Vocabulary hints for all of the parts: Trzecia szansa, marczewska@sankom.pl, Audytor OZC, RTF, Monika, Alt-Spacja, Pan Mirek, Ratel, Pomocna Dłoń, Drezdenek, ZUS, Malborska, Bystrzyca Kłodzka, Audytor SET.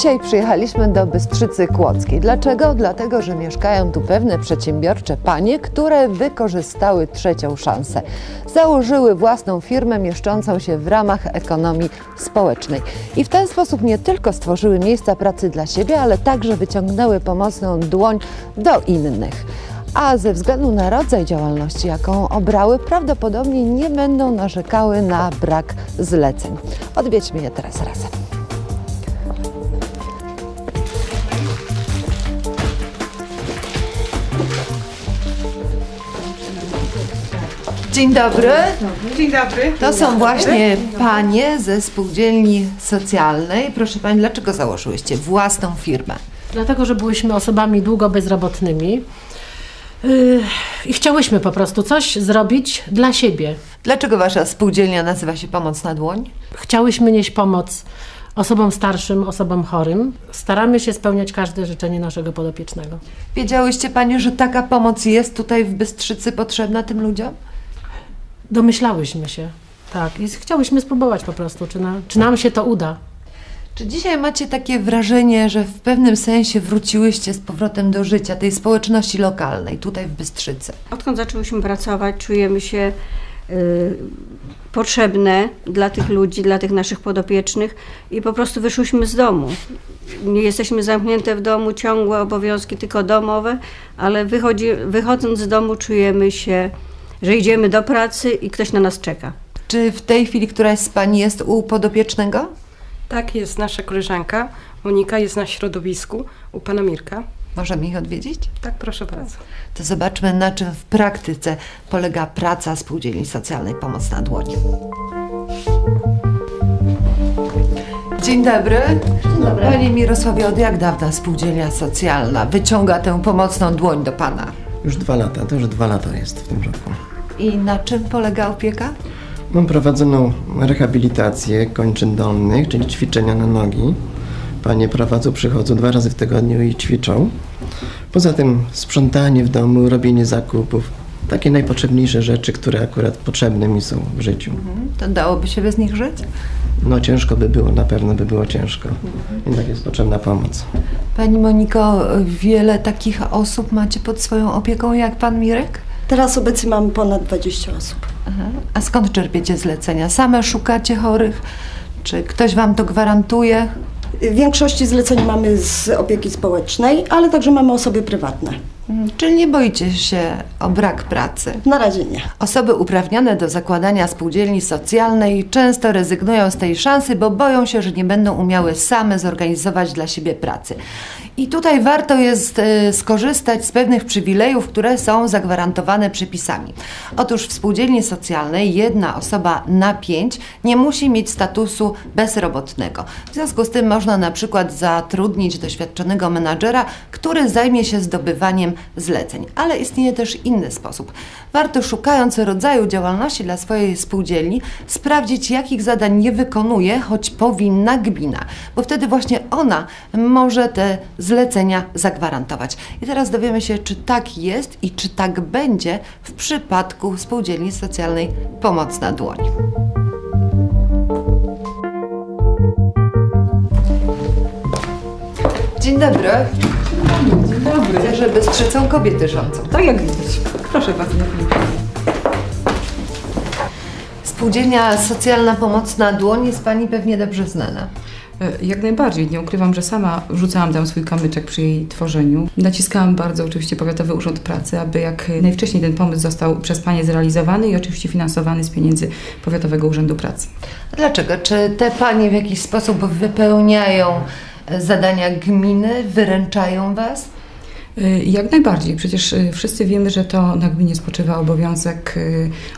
Dzisiaj przyjechaliśmy do Bystrzycy Kłodzkiej. Dlaczego? Dlatego, że mieszkają tu pewne przedsiębiorcze panie, które wykorzystały trzecią szansę. Założyły własną firmę mieszczącą się w ramach ekonomii społecznej. I w ten sposób nie tylko stworzyły miejsca pracy dla siebie, ale także wyciągnęły pomocną dłoń do innych. A ze względu na rodzaj działalności, jaką obrały, prawdopodobnie nie będą narzekały na brak zleceń. Odwiedźmy je teraz razem. Dzień dobry. Dzień dobry. To są właśnie panie ze spółdzielni socjalnej. Proszę pani, dlaczego założyłyście własną firmę? Dlatego, że byłyśmy osobami długo bezrobotnymi i chciałyśmy po prostu coś zrobić dla siebie. Dlaczego wasza spółdzielnia nazywa się Pomocna Dłoń? Chciałyśmy nieść pomoc osobom starszym, osobom chorym. Staramy się spełniać każde życzenie naszego podopiecznego. Wiedziałyście panie, że taka pomoc jest tutaj w Bystrzycy potrzebna tym ludziom? Domyślałyśmy się, tak, i chciałyśmy spróbować po prostu, czy nam się to uda. Czy dzisiaj macie takie wrażenie, że w pewnym sensie wróciłyście z powrotem do życia, tej społeczności lokalnej, tutaj w Bystrzycy? Odkąd zaczęłyśmy pracować, czujemy się potrzebne dla tych ludzi, dla tych naszych podopiecznych i po prostu wyszłyśmy z domu. Nie jesteśmy zamknięte w domu, ciągłe obowiązki tylko domowe, ale wychodząc z domu czujemy się, że idziemy do pracy i ktoś na nas czeka. Czy w tej chwili któraś z pani jest u podopiecznego? Tak, jest nasza koleżanka Monika, jest na środowisku u pana Mirka. Możemy ich odwiedzić? Tak, proszę bardzo. To zobaczmy, na czym w praktyce polega praca spółdzielni socjalnej Pomocna Dłoń. Dzień dobry. Dzień dobry. Panie Mirosławie, od jak dawna spółdzielnia socjalna wyciąga tę pomocną dłoń do pana? Już 2 lata, to już 2 lata jest w tym roku. I na czym polega opieka? Mam prowadzoną rehabilitację kończyn dolnych, czyli ćwiczenia na nogi. Panie przychodzą 2 razy w tygodniu i ćwiczą. Poza tym sprzątanie w domu, robienie zakupów, takie najpotrzebniejsze rzeczy, które akurat potrzebne mi są w życiu. To dałoby się bez nich żyć? No ciężko by było, na pewno by było ciężko. Jednak jest potrzebna pomoc. Pani Moniko, wiele takich osób macie pod swoją opieką jak pan Mirek? Teraz obecnie mamy ponad 20 osób. Aha. A skąd czerpiecie zlecenia? Same szukacie chorych? Czy ktoś wam to gwarantuje? W większości zleceń mamy z opieki społecznej, ale także mamy osoby prywatne. Czyli nie boicie się o brak pracy? Na razie nie. Osoby uprawnione do zakładania spółdzielni socjalnej często rezygnują z tej szansy, bo boją się, że nie będą umiały same zorganizować dla siebie pracy. I tutaj warto jest skorzystać z pewnych przywilejów, które są zagwarantowane przepisami. Otóż w spółdzielni socjalnej 1 osoba na 5 nie musi mieć statusu bezrobotnego. W związku z tym można na przykład zatrudnić doświadczonego menadżera, który zajmie się zdobywaniem zleceń. Ale istnieje też inny sposób. Warto, szukając rodzaju działalności dla swojej spółdzielni, sprawdzić, jakich zadań nie wykonuje, choć powinna gmina, bo wtedy właśnie ona może te zlecenia zagwarantować. I teraz dowiemy się, czy tak jest i czy tak będzie w przypadku spółdzielni socjalnej Pomocna Dłoń. Dzień dobry. Dzień dobry. Chcę, że Bystrzycą kobiety rządzą. Tak jak widać. Proszę bardzo. Spółdzielnia socjalna Pomocna Dłoń jest pani pewnie dobrze znana. Jak najbardziej. Nie ukrywam, że sama rzucałam tam swój kamyczek przy jej tworzeniu. Naciskałam bardzo oczywiście Powiatowy Urząd Pracy, aby jak najwcześniej ten pomysł został przez panie zrealizowany i oczywiście finansowany z pieniędzy Powiatowego Urzędu Pracy. Dlaczego? Czy te panie w jakiś sposób wypełniają zadania gminy, wyręczają was? Jak najbardziej. Przecież wszyscy wiemy, że to na gminie spoczywa obowiązek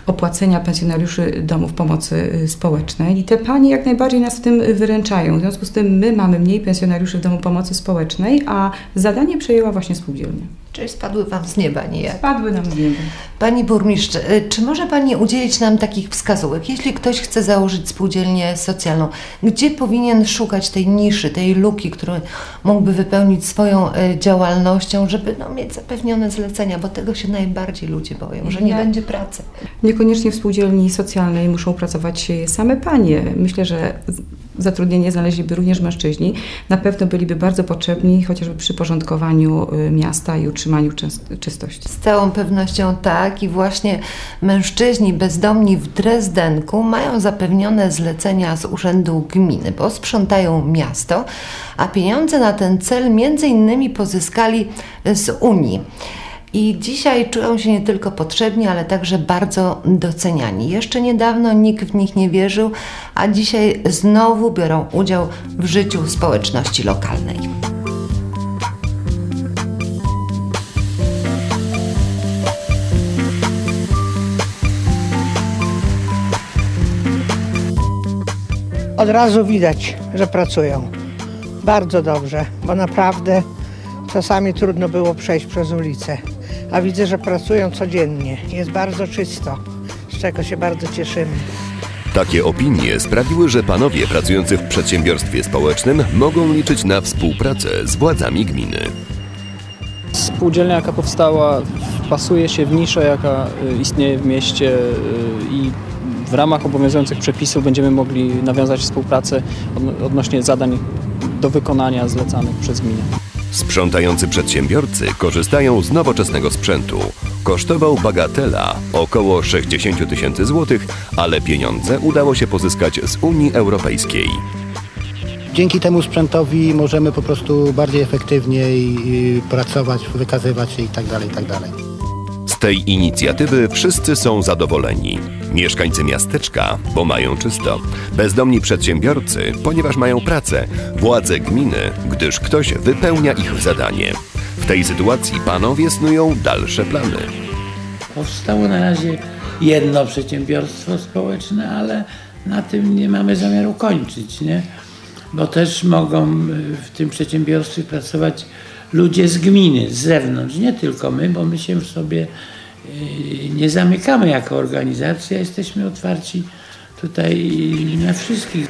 opłacenia pensjonariuszy domów pomocy społecznej i te panie jak najbardziej nas w tym wyręczają. W związku z tym my mamy mniej pensjonariuszy w domu pomocy społecznej, a zadanie przejęła właśnie spółdzielnia. Czyli spadły wam z nieba, nie jak? Spadły nam z nieba. Pani burmistrz, czy może pani udzielić nam takich wskazówek? Jeśli ktoś chce założyć spółdzielnię socjalną, gdzie powinien szukać tej niszy, tej luki, którą mógłby wypełnić swoją działalnością, żeby mieć zapewnione zlecenia, bo tego się najbardziej ludzie boją, że nie będzie pracy. Niekoniecznie w spółdzielni socjalnej muszą pracować same panie. Myślę, że zatrudnienie znaleźliby również mężczyźni. Na pewno byliby bardzo potrzebni chociażby przy porządkowaniu miasta i utrzymaniu czystości. Z całą pewnością tak i właśnie mężczyźni bezdomni w Drezdenku mają zapewnione zlecenia z urzędu gminy, bo sprzątają miasto, a pieniądze na ten cel m.in. pozyskali z Unii. I dzisiaj czują się nie tylko potrzebni, ale także bardzo doceniani. Jeszcze niedawno nikt w nich nie wierzył, a dzisiaj znowu biorą udział w życiu społeczności lokalnej. Od razu widać, że pracują. Bardzo dobrze, bo naprawdę czasami trudno było przejść przez ulicę. A widzę, że pracują codziennie. Jest bardzo czysto, z czego się bardzo cieszymy. Takie opinie sprawiły, że panowie pracujący w przedsiębiorstwie społecznym mogą liczyć na współpracę z władzami gminy. Spółdzielnia, jaka powstała, wpasuje się w niszę, jaka istnieje w mieście i w ramach obowiązujących przepisów będziemy mogli nawiązać współpracę odnośnie zadań do wykonania zlecanych przez gminę. Sprzątający przedsiębiorcy korzystają z nowoczesnego sprzętu. Kosztował bagatela około 60 000 złotych, ale pieniądze udało się pozyskać z Unii Europejskiej. Dzięki temu sprzętowi możemy po prostu bardziej efektywnie pracować, wykazywać się itd. Z tej inicjatywy wszyscy są zadowoleni. Mieszkańcy miasteczka, bo mają czysto. Bezdomni przedsiębiorcy, ponieważ mają pracę. Władze gminy, gdyż ktoś wypełnia ich zadanie. W tej sytuacji panowie snują dalsze plany. Powstało na razie jedno przedsiębiorstwo społeczne, ale na tym nie mamy zamiaru kończyć, nie? Bo też mogą w tym przedsiębiorstwie pracować ludzie z gminy, z zewnątrz, nie tylko my, bo my się w sobie nie zamykamy jako organizacja, jesteśmy otwarci tutaj na wszystkich.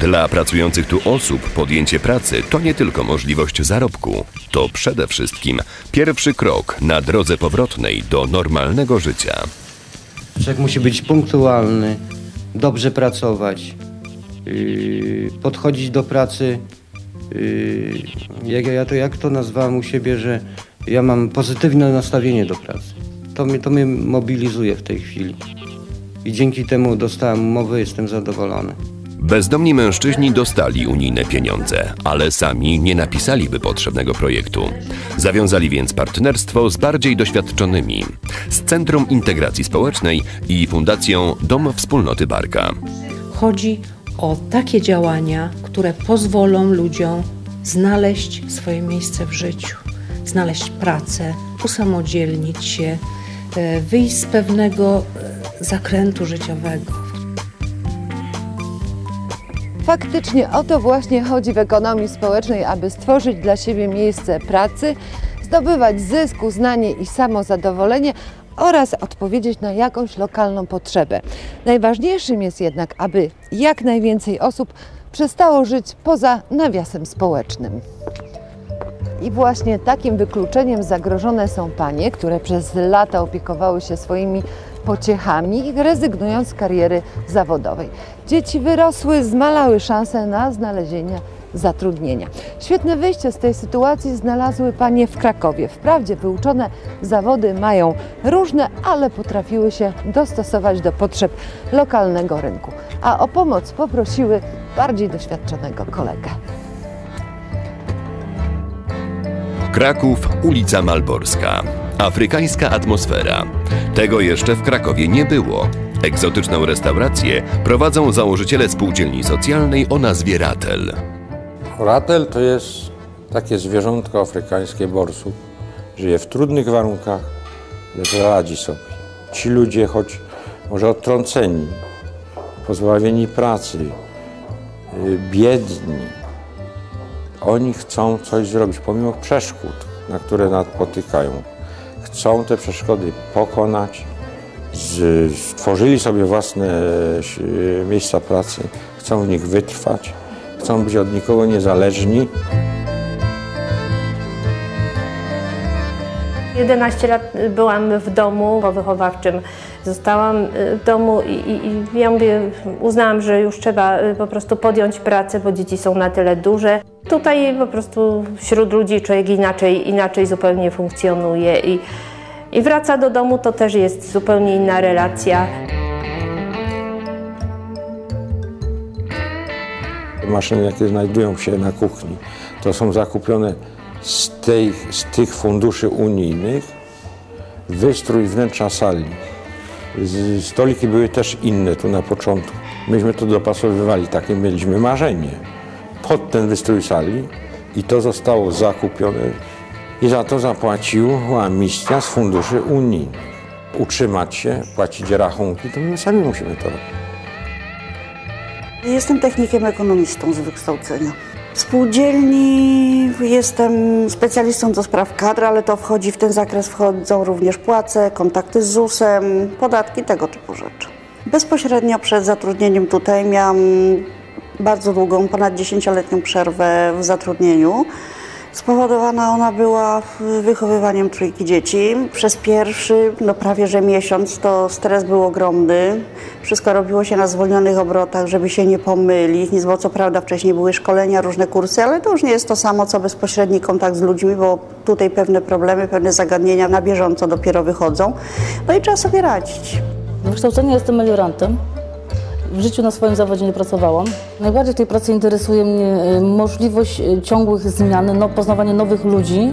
Dla pracujących tu osób podjęcie pracy to nie tylko możliwość zarobku, to przede wszystkim pierwszy krok na drodze powrotnej do normalnego życia. Człowiek musi być punktualny, dobrze pracować, podchodzić do pracy. Jak to nazwałem u siebie, że ja mam pozytywne nastawienie do pracy. To mnie mobilizuje w tej chwili. I dzięki temu dostałem umowę, jestem zadowolony. Bezdomni mężczyźni dostali unijne pieniądze, ale sami nie napisaliby potrzebnego projektu. Zawiązali więc partnerstwo z bardziej doświadczonymi, z Centrum Integracji Społecznej i Fundacją Dom Wspólnoty Barka. Chodzi o takie działania, które pozwolą ludziom znaleźć swoje miejsce w życiu, znaleźć pracę, usamodzielnić się, wyjść z pewnego zakrętu życiowego. Faktycznie o to właśnie chodzi w ekonomii społecznej, aby stworzyć dla siebie miejsce pracy, zdobywać zysk, uznanie i samozadowolenie, oraz odpowiedzieć na jakąś lokalną potrzebę. Najważniejszym jest jednak, aby jak najwięcej osób przestało żyć poza nawiasem społecznym. I właśnie takim wykluczeniem zagrożone są panie, które przez lata opiekowały się swoimi pociechami, rezygnując z kariery zawodowej. Dzieci wyrosły, zmalały szansę na znalezienie zatrudnienia. Świetne wyjście z tej sytuacji znalazły panie w Krakowie. Wprawdzie wyuczone zawody mają różne, ale potrafiły się dostosować do potrzeb lokalnego rynku. A o pomoc poprosiły bardziej doświadczonego kolegę. Kraków, ulica Malborska. Afrykańska atmosfera. Tego jeszcze w Krakowie nie było. Egzotyczną restaurację prowadzą założyciele spółdzielni socjalnej o nazwie Ratel. Ratel to jest takie zwierzątko afrykańskie, borsuk. Żyje w trudnych warunkach, lecz radzi sobie. Ci ludzie, choć może odtrąceni, pozbawieni pracy, biedni, oni chcą coś zrobić, pomimo przeszkód, na które napotykają. Chcą te przeszkody pokonać, stworzyli sobie własne miejsca pracy, chcą w nich wytrwać. Chcą być od nikogo niezależni. 11 lat byłam w domu wychowawczym Zostałam w domu i ja mówię, uznałam, że już trzeba po prostu podjąć pracę, bo dzieci są na tyle duże. Tutaj po prostu wśród ludzi człowiek inaczej zupełnie funkcjonuje i wraca do domu, to też jest zupełnie inna relacja. Maszyny, jakie znajdują się na kuchni, to są zakupione z tych funduszy unijnych. Wystrój wnętrza sali. Stoliki były też inne tu na początku. Myśmy to dopasowywali, takie mieliśmy marzenie pod ten wystrój sali i to zostało zakupione i za to zapłaciła misja z funduszy Unii. Utrzymać się, płacić rachunki, to my sami musimy to robić. Jestem technikiem ekonomistą z wykształcenia. W spółdzielni jestem specjalistą do spraw kadr, ale to wchodzi w ten zakres, wchodzą również płace, kontakty z ZUS-em, podatki, tego typu rzeczy. Bezpośrednio przed zatrudnieniem tutaj miałam bardzo długą, ponad 10-letnią przerwę w zatrudnieniu. Spowodowana ona była wychowywaniem trójki dzieci. Przez pierwszy, prawie że miesiąc, to stres był ogromny. Wszystko robiło się na zwolnionych obrotach, żeby się nie pomylić. Bo co prawda wcześniej były szkolenia, różne kursy, ale to już nie jest to samo, co bezpośredni kontakt z ludźmi, bo tutaj pewne problemy, pewne zagadnienia na bieżąco dopiero wychodzą. No i trzeba sobie radzić. Z wykształcenia jestem meliorantem. W życiu na swoim zawodzie nie pracowałam. Najbardziej w tej pracy interesuje mnie możliwość ciągłych zmian, poznawanie nowych ludzi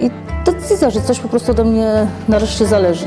i decyzja, że coś po prostu ode mnie nareszcie zależy.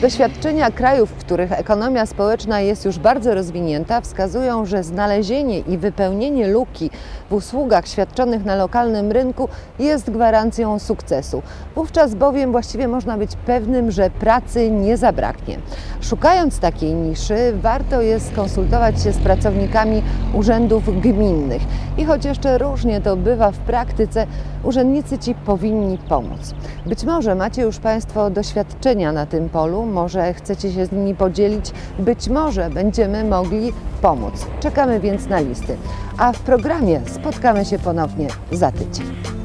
Doświadczenia krajów, w których ekonomia społeczna jest już bardzo rozwinięta, wskazują, że znalezienie i wypełnienie luki w usługach świadczonych na lokalnym rynku jest gwarancją sukcesu. Wówczas bowiem właściwie można być pewnym, że pracy nie zabraknie. Szukając takiej niszy, warto jest konsultować się z pracownikami urzędów gminnych. I choć jeszcze różnie to bywa w praktyce, urzędnicy ci powinni pomóc. Być może macie już Państwo doświadczenia na tym polu, może chcecie się z nimi podzielić, być może będziemy mogli pomóc. Czekamy więc na listy. A w programie spotkamy się ponownie za tydzień.